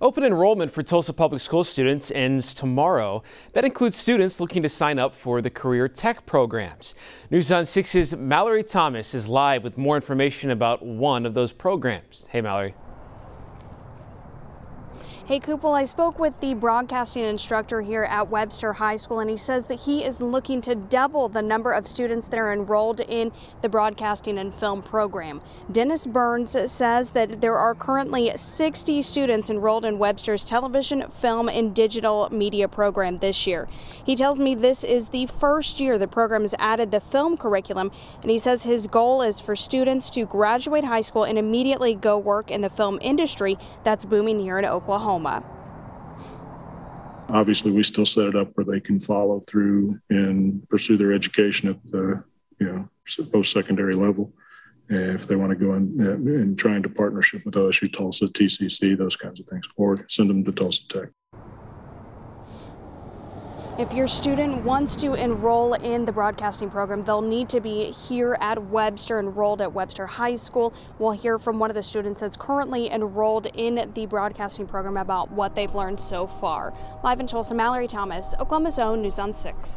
Open enrollment for Tulsa Public Schools students ends tomorrow. That includes students looking to sign up for the career tech programs. News on 6's Mallory Thomas is live with more information about one of those programs. Hey, Mallory. Hey, Kupal, I spoke with the broadcasting instructor here at Webster High School, and he says that he is looking to double the number of students that are enrolled in the broadcasting and film program. Dennis Burns says that there are currently 60 students enrolled in Webster's television, film, and digital media program this year. He tells me this is the first year the program has added the film curriculum, and he says his goal is for students to graduate high school and immediately go work in the film industry that's booming here in Oklahoma. Obviously, we still set it up where they can follow through and pursue their education at the post-secondary level. If they want to go in and try into partnership with OSU, Tulsa, TCC, those kinds of things, or send them to Tulsa Tech. If your student wants to enroll in the broadcasting program, they'll need to be here at Webster, enrolled at Webster High School. We'll hear from one of the students that's currently enrolled in the broadcasting program about what they've learned so far. Live in Tulsa, Mallory Thomas, Oklahoma's Own, News on 6.